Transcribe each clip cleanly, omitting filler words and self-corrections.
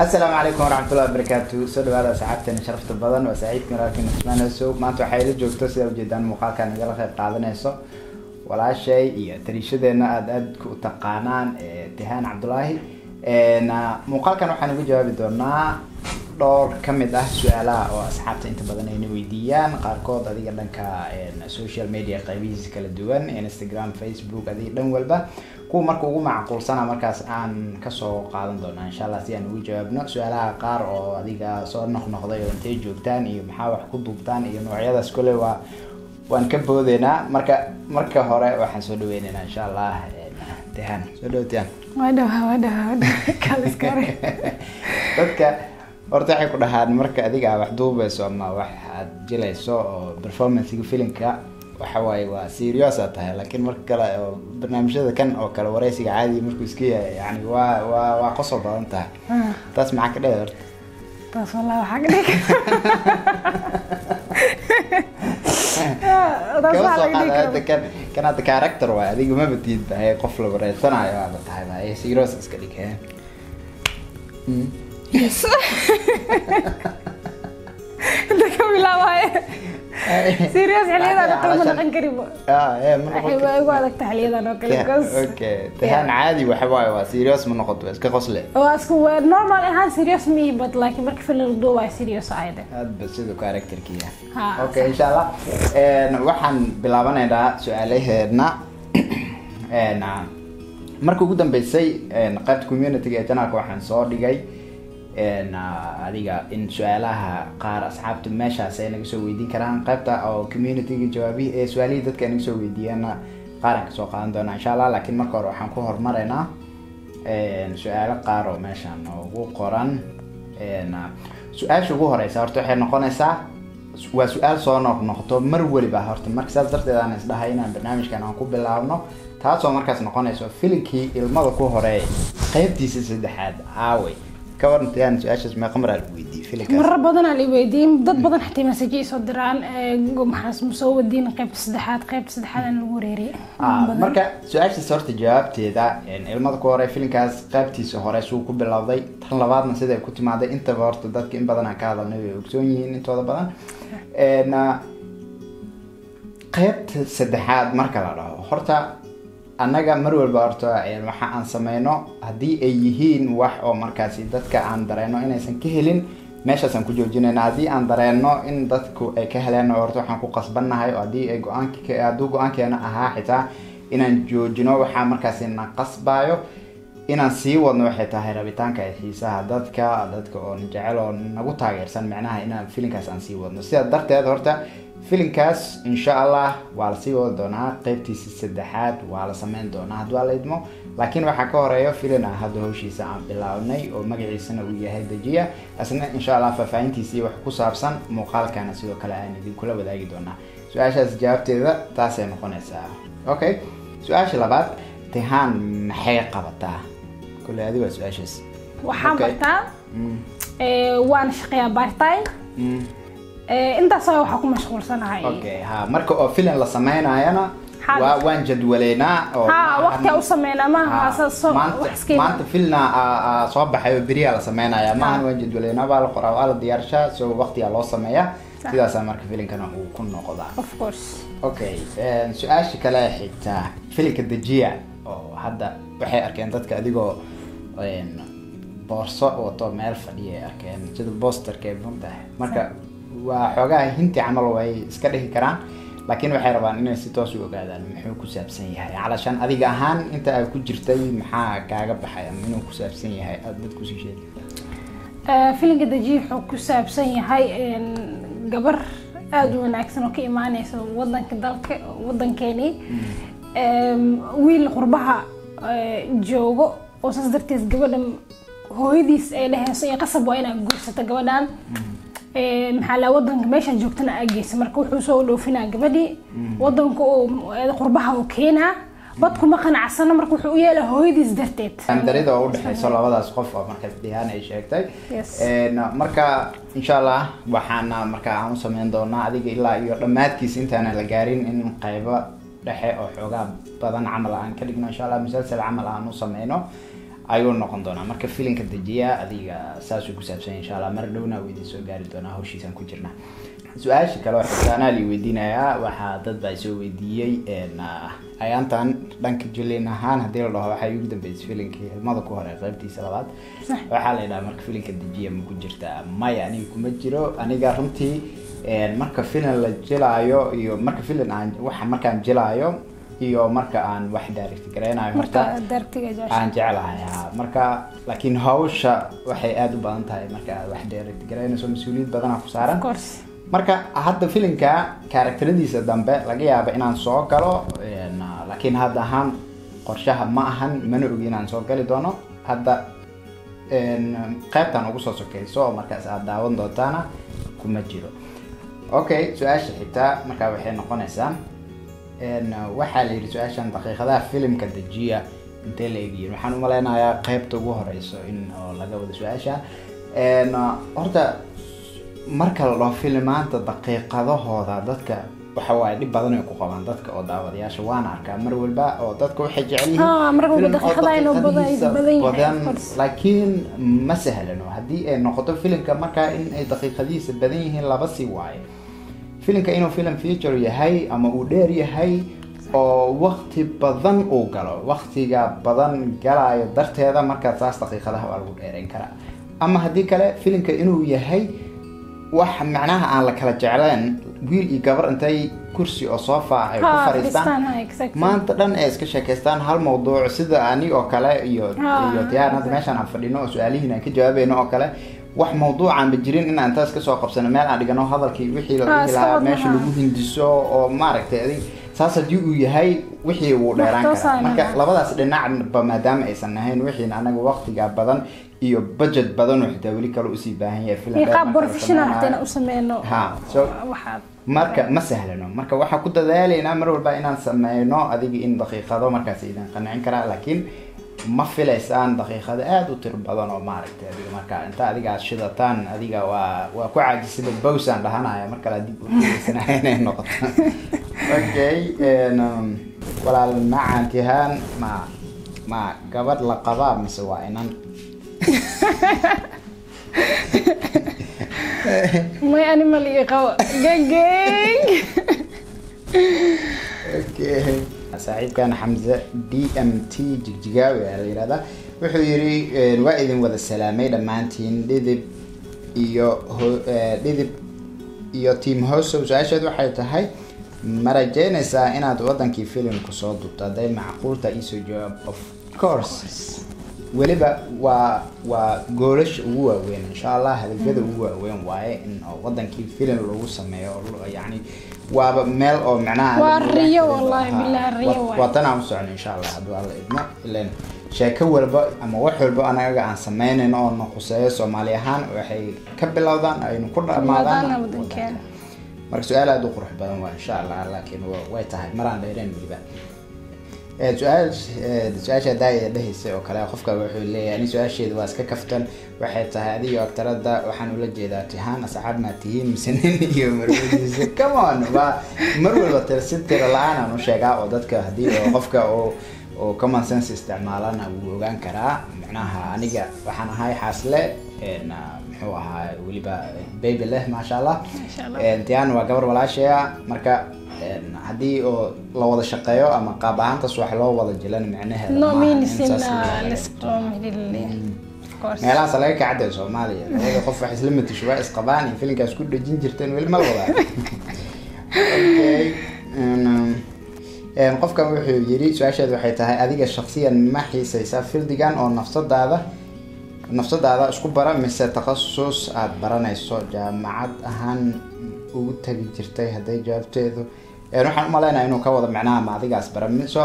السلام عليكم ورحمة الله وبركاته. سلوا هذا سعادتنا شرفت البدن وسعيدكم لكن نسمعنا السوق ما أنتوا حيل جوكتوس لو جدا مخاك أنا جالس أتعلمنا السوق ولا شيء تريشده أنا أد كتقانان تهان عبد الله أنا مخاك أنا وحنا بجوا بدورنا دور كم ده سؤالا وسعادت أنت بدن هنا ويديان قارقود هذه قدنا كالسوشيال ميديا قبيز كالدوان إنستغرام فيسبوك هذه قدنا والبا كو مركو معقول سنة مركز عن كسو قادم دونا إن شاء الله سيان ويجاوبنا سؤالها قار أو هذيك صور نخضي ونتيجو تاني محاور كتب تاني نوعية ذا سكولة ونكبه ذينا مركا هراء وحنسولو بيننا إن شاء الله تهان سولو تهان وده كالس كاري أوكي أرتاح يكون هاد مركا هذيك وحدوبة سو ما واحد جلي سو performance يقفلن كا وحواي وسيريوسة تها لكن مركلا برنامج هذا كان أو كالوريسي عادي مركوسكية يعني وقصبة أنت تسمع كده تاس والله حقك هذا كان هذا كاركتر وهذه ما بتيجي هي قفلة وريسة أنا يا هذا تها هي سيريوسة سكليك ها يس ده كم لواء سيريس عليه هذا طول من قريبه من حبايبي وهذا تحليل أنا كلقص أوكي تهان عادي وحبايبي سيريس من نقطة بس كقصلة واسكو نورمال هذا سيريس مي بس لكن ما كفيل الرضوع سيريس عادة هذا بس هذا كاركتر كيا أوكي إن شاء الله نروحن بلابنا ده سؤاله هنا نعم مركو قدام بيسي نقاط كوميونيتي جاتنا كواحد صار لجاي إن سؤالها قار أصحابته ماشى سألنا كسوي دي كلام قبته أو كوميونيتي جوابي سؤالي ده كان كسوي دي أنا قارك سوق عندنا إن شاء الله لكن ما قروا حنكوهر مرنا سؤال قارو ماشى هو قرن سؤال شو هو رأي صارت حين قنصة وسؤال صانع نقطة مروري بهارت مركز درت إذا نسبة هينا برنامج كان عقوب بالعرنو تاسو مركز نقنصة فيلكي المرة كوهري قيبتي سد حد عوي كورن تيان سؤالش ما قمر على الويدي فيلك مرة بدنا على الويدي ضد بدنا حتى مسجي صدران قوم حس مسوي الدين قيب صدحات أنا وريري مركا سؤالش صارت جوابتي ذا يعني المذكورة فيلكاز قابتي سهرة شو كوب العضي تلا بعضنا سيدا كنت مع ذا أنت بارت ضد كم بدنا كذا نبي وكسونيين أنت هذا بدنا إن قيبت صدحات مركا لا حرتا أنا جا مرور بارتا يعني ما حن سمينا هدي أيهين واحد أو مركزي دتك عن درينا إن إنسان كهلين ماشى سان كوجو جينا هدي عن درينا إن دتك كهلين وارتو حنكو قصبنا هاي هدي أجو أنك أدوجو أنك أنا أها حتى إن جو جينا واحد مركزي إن قصبايو إن سي ونو حتى هربتان كهيسة دتك أو نجعله نقول تاجر سان معناها إن فيلم كاس إن سي ونو سيد درتا فيلم كاس إن شاء الله وعلى سيو دونات قيبتي سدحات وعلى سمين دونات وعلى إدمو لكن وحكوا رأيو فيلنا هذا هو شيء سام بالعوني ومجري سنة وياه الدجية أصلاً إن شاء الله ففعينتي سيو حكوا صابسا مقال كان سيو كلامي دي كله بدأي دونا سؤال شاز جابت إذا تاسع مقنسة أوكي سؤال شلابات تهان حقيقة بتاع كل هذه وسؤال شاز وحام بتاع وأنا شقيا بارتاي أنت صاير حكم مشغول صناعي. أوكي ها مركو فيلن لصمينا أنا ووان جدولينا. ها وقتها وصمينا ما أساس وحسكين. ما أنت فيلنا صوبة حيوبرية لصمينا يا ما وان جدولينا بالقرآن على الديارشة سو وقتها الله صميا. إذا صار مركو فيلن كنا وكنا قضاء. Of course. أوكي سؤال شكله حتى فيلك الدجية أو هذا بحي أركان ضدك أديكو بارصة وطعم ألف دي أركان جد البوستر كيف نبدأ مركو وحوجها هنتي عملوا هاي سكره كران لكن وحيربان إنه ستوصل وقاعدين محوك سابسينها علشان أذيك أهان أنت أكون جرتوي محا كعجب حياة منو كسابسينها أدت كوسي شيء فيلم قد جي حوك سابسينها جبر أدون عكسنا كإيماني سو وضن كذلك وضن كاني ويل غربها جوجو وصدرت قبل هو يدي سأله سيا قصب وين أقص تجوالان محل وضنك ماشي جوكتنا أجيس مركو حسولو فينا جبدي وضنك قربها وكينها بدكو ما كان عسنا مركو حوية لهويدي زدرتت. أنا دريت أقول حصل هذا سقفة مركز ديهان إيش أكتر. مركا إن شاء الله وحنا مركا عم سمين دونا عادي إلا يرمات كيس أنت أنا لجارين إن قيبة رح أو حجاب بدن عمل عن كلنا إن شاء الله مسلسل عمل عن نص منه ayuu noqon doonaa marka feelinka dajiya adiga saas uu ku saabsan insha Allah mar dhowna weydii soo gaari doona hawshiisan ku jirnaa su'aasha kale waxa aan ali weydiinayaa waxa dad baa soo weydiiyay in ayaantan dhanka jileen ahaan hadii la dhaho waxa ugu dambeeyay feelinkii xilmada ku horay qaybtiisa labaad waxa la ilaa marka feelinka dajiya ma ku jirtaa maya aniga kuma jiro aniga runtii marka feelin la jilaayo iyo marka feelin aan waxa marka aan jilaayo iyo marka aan wax daarif gareenayo marka dartiga joosh aan jecelahay marka laakiin hawsha waxay aad u baahan tahay marka wax daarif gareenayso mas'uuliyad badan ku saaran marka hadda filinka characteristics dambe laga yaabo inaan soo galo laakiin hadda ahaan qorshaha ma ahan mana ogi inaan soo gali doono hadda qaybtan ugu soo sokeyso markaas aad daawan doontaana kuma jiro okay su'aasha xigta marka waxay noqonaysaa waxa la yiri su'aashan daqiiqadaha filimka dajiya intee leegiin waxaan u maleynayaa qaybta ugu horeyso in laga wada su'aasha horta marka la dhao filimada daqiiqadahooda dadka waxa way dib badan ay ku qabaan dadka oo daawadayaasha waan arkaa mar walba oo dadka waxay jecel yihiin mar walba daqiiqadaha inoo badan laakiin ma sahlan hadii ay noqoto filimka marka in ay daqiiqadiisa badan yihiin laba si way filimka inuu filim feature yahay ama uu dheer yahay oo waqti badan uu galo waqtiga badan galaayo darteeda marka taas daqiiqadaha waa lagu dheereyn karaa ama hadii kale filimka inuu yahay wax macnaha aan la kala jeclaan wiil iyo gabar intay kursi oo sofa ay ku fariistaan maanta dhan ay iska sheekaystaan hal mowduuc sida ani oo kale iyo Tihaan meeshan aan fadhino su'aalahan ka jawaabayno oo kale wax mowduuc aan bijirin in aan taas ka soo qabsano meel aan dhigano hadalkii wixii la ilaa meesha lagu hindiso oo maaragtay saasad uu yahay wixii uu dheeraan kara marka labadaas dhinac ba maadaama aysan ahayn wixii anaga waqtiga badan iyo budget badan oo xidawli kale u sii baahan yahay filan qaab professional hadana u sameeyno waxa marka ma sahlano marka waxa ku dadaalayna mar walba inaan sameeyno adiga in daqiiqado markaas idin qanacin kara laakiin ma filaysaan daqiiqada aad u tir badan oo maaragtay adiga marka inta adiga shidataan adiga waa ku caajisida bowsan dhahanaaya marka la dib u fiirsanayn noqoto okay wala ma Tihaan ma gabad la qaba miswa inan ما يعني مالي قوة جنجين اوكي سعيد كان حمزة DMT جيجاوي على هذا وحو يري الوائد وذا السلامي لما انتين لذب ايو لذب ايو تيم هوسو وزعشد وحيطة هاي مراجعين اسا انا دوضن كي فيلم كسود دوبتا داي معقولتا ايسو جواب of course weliba waa goolash ugu waaweyn insha Allah hadalkada ugu waaweyn waaye in wadankii filim lagu sameeyo yaani waaba meel oo macnaha waa riyo wallahi billahi riyo waa tanaa socon insha Allah haduu Allah idna ileen sheeko walba ama wax walba anaga aan sameeyno oo noqoseeyo Soomaali ahaan waxay ka bilowdaan ay ku dhamaadaan wadankeena marka su'aal aad u qurux badan waa insha Allah laakiin way tahay maraan dheereen weliba su'aasha daaya dhahaysa oo kale qofka wuxuu leeyahay su'aasheedu waa iska kaftan waxay tahay adiga aktarada waxaan ula jeedaa Tihaan asxaab ma tihiin misaneen iyo marwadiisa come on marwada tirsidda laana oo sheega oo dadka hadii qofka oo common sense isticmaalana uu ogaan karaa macnaha aniga waxaan ahay xasle muxuu ahaa waliba baby leh ma sha Allah Tihaan waa gabar walaasheeya marka هذه لو شقيو أما قابعان تصوح لو وضع جلان معناها نو مين سينا لسقوم هلي ميلا صلايك عدل صومالي هذا قف حيث لمت شوائي اسقباني فيلن كاس كله جنجرتين والمال وضع اوكي نقف كم وحيو يري سواشد وحيتها هذيك الشخصية المحي سيسافر ديجان أو نفسد هذا نفسد هذا اسكو برا مسا تخصص برانا يسو جامعات أهان وتجي جرتي هذي جابتي ذو نروح مالنا إنه كوضة معناه مع ذي جالس برمسه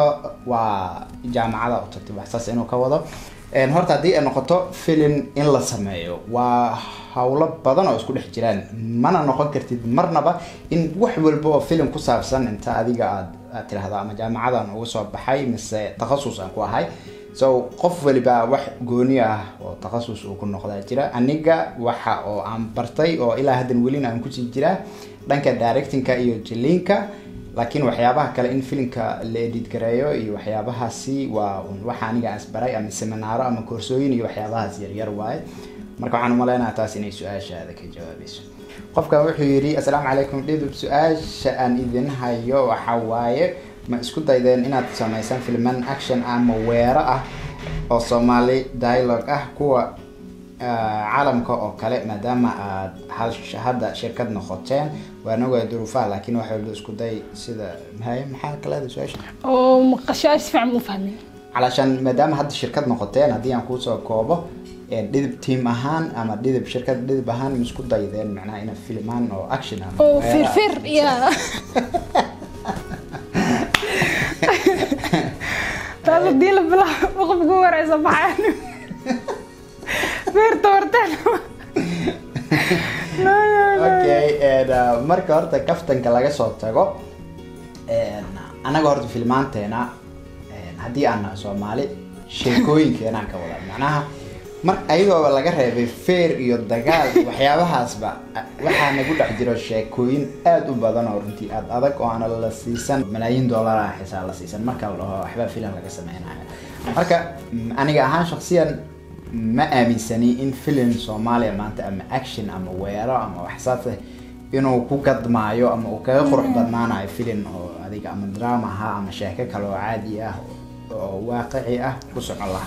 وجامعة أو تكتب أساس إنه كوضة نهار تعدي النقطة فيلم إن لا سمايو وحاول بدنا وسكول حجران ما أنا نقدر تدمرنا بقى إن وحول بوا فيلم قصة سنة أنت ذي قاعد ترى هذا مجامعة أنا وصل بحي مس تخصص أنكوا هاي سو قف اللي بقى وح جونية وتخصص وكل نقدر ترى النجا وح أو عم برتاي أو إلى هذا الولين عم كتير ترى لأنك دايركتين كأيو جلينكا لكن وحيابها كلا إن فيلمك اللي ديت قريو إيه وحيابها سي ووحاني قاعد أسبري أما السمنارة أما كورسوين إيه وحيابها زير وايد مركب عن ملانا تاسين السؤال هذا كجوابيش قفك وحيري السلام عليكم ليدو بسؤال شأن إذن هيو وحواي ما اسكت إذن إن تسميسان فيلمان أكشن أم وراءه أو صومالي دايلوج كوا عالمك أو كلا مدام هذا شركة نخطين وأنو يدروفها لكن واحد اسكت داي سيدا هاي محل كلا هذا سؤال أو مقشاش فهم مفهمين علشان مدام هذا شركة نخطين هذي أنا كوسو كوبا ديب تيم أهان أما ديب شركة ديب أهان مسكوت دايدين معناه إنه فيلمان أو أكشن أو فرفر يا تالو ديل بلا بقى بقور عز بعاني فرتورتنا أوكي إذا مركور تكفتن كلاجي صوت تجو أنا قررت فيلمان تنا هدي أنا سومالي شيكوين كنا كولا معناها مر أيوة والله جربي فير يدقال وحياه حاسبة وحنا نقول أحجر الشيكوين أدو بدن أورنتي أدك وأنا للسيسن ملايين دولار حساب للسيسن ما كله أحباب فيلم لك سمعنا مركا أنا جاهان شخصيا ما أمين سني إن فيلم صومالي ما أنت أم أكشن أم ويرا أم وحساته إنه كوكد معيو أم وكيخرج بدمانا فيلم أو هذيك أم دراما ها أم شاكك لو عادية أو واقعية بسم الله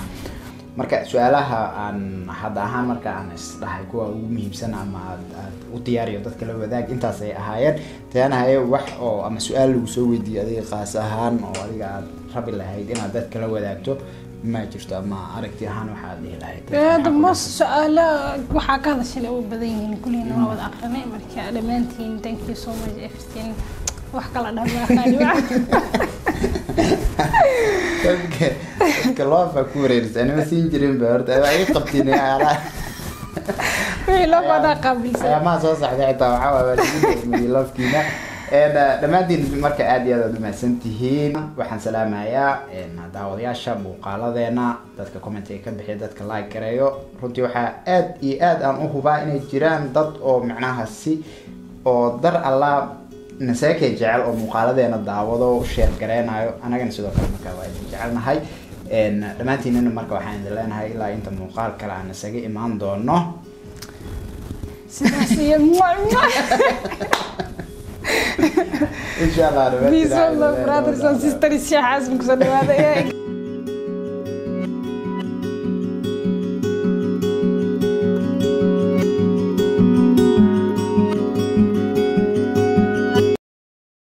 marka su'aalaha aan hadda ahaan marka aan isdhahay kuwa ugu muhiimsan ama aad u diyaariyo dadka la wadaag intaas ay ahaayeen taanahay wax oo ama su'aal lagu soo weydiiyay adiga qaas ahaan oo adiga aad rabi lahayd inaad dadka la wadaagto ma jirto ama aragti ahaan waxaad leedahay hada mas su'aala waxa ka hadashay oo badan yihiin kulina wada aqrinay marka dhammaantiin thank you so much everything wax kala dhamaa كيف كلام فكوريز أنا مسنجرين بارد أنا أي قبتني على ميلوف أنا قبل سنة ما صار حتى عوا بس ميلوف كنا أنا لما دين المركب عادي هذا لما سنتهين وحن سلام يا إن دعوة يا شاب وقال ذينا دتك كومنتيك بحيث دتك لايك كريو ردي وحا أد إياد أن أخو باين الجيران ضد أو معناها السي أو در الله نساكي جعل أو مقالدينا دعوضو شير كرينايو أنا كان سيدو كلمة وايد جعلنا هاي إن لما تيجي نمرك وحين دلنا هاي لا أنت مقال كلا نساكي إمان دونه سياسية مهمة إن شاء الله بإذن الله برادرز وسيسترز يا حازم كسر هذا